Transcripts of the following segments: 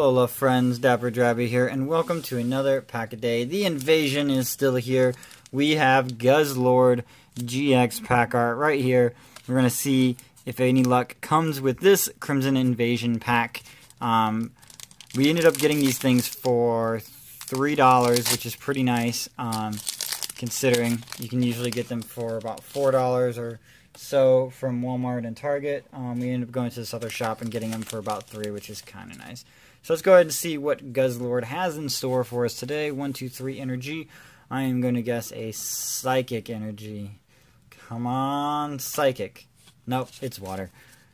Lola friends, DapperDraBy here, and welcome to another pack a day. The invasion is still here. We have Guzzlord GX pack art right here. We're going to see if any luck comes with this Crimson Invasion pack. We ended up getting these things for $3, which is pretty nice, considering you can usually get them for about $4 or so from Walmart and Target. We ended up going to this other shop and getting them for about $3, which is kind of nice. So let's go ahead and see what Guzzlord has in store for us today. 1, 2, 3 energy. I am going to guess a psychic energy. Come on, psychic. Nope, it's water.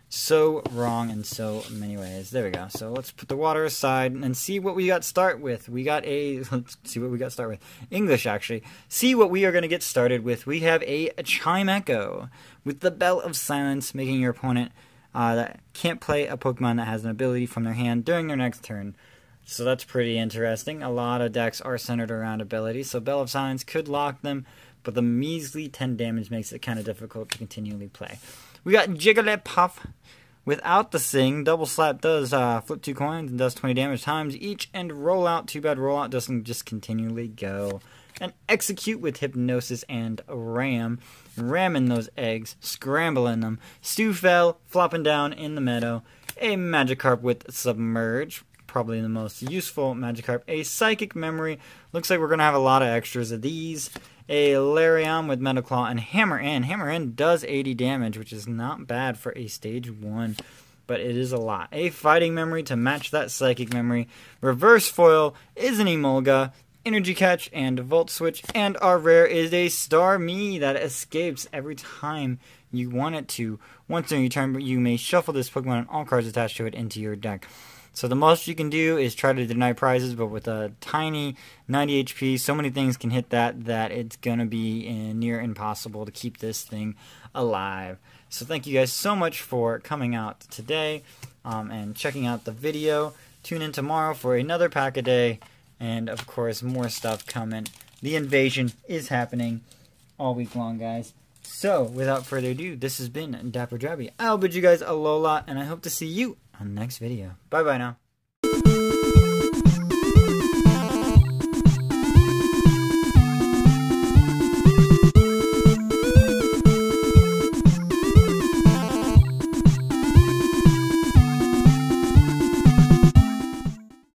So wrong in so many ways. There we go. So let's put the water aside and see what we got start with. Let's see what we got start with. English, actually. See what we are going to get started with. We have a Chime Echo with the Bell of Silence, making your opponent that can't play a Pokemon that has an ability from their hand during their next turn. So that's pretty interesting. A lot of decks are centered around abilities, so Bell of Silence could lock them, but the measly 10 damage makes it kind of difficult to continually play. We got Jigglypuff without the sing. Double Slap does flip 2 coins and does 20 damage times each. And Rollout, too bad Rollout doesn't just continually go. And Execute with Hypnosis and Ram. Ramming those eggs, scrambling them. Stufful flopping down in the meadow. A Magikarp with Submerge, probably the most useful Magikarp. A Psychic Memory. Looks like we're going to have a lot of extras of these. A Lariat with Metal Claw and Hammer In. Hammer In does 80 damage, which is not bad for a Stage 1, but it is a lot. A Fighting Memory to match that Psychic Memory. Reverse Foil is an Emolga. Energy Catch and Volt Switch. And our rare is a Starmie that escapes every time you want it to. Once during your turn, you may shuffle this Pokemon and all cards attached to it into your deck. So the most you can do is try to deny prizes, but with a tiny 90 HP, so many things can hit that it's going to be near impossible to keep this thing alive. So thank you guys so much for coming out today and checking out the video. Tune in tomorrow for another pack a day, and of course more stuff coming. The invasion is happening all week long, guys. So without further ado, this has been DapperDraBy. I'll bid you guys alola, and I hope to see you on the next video. Bye bye now.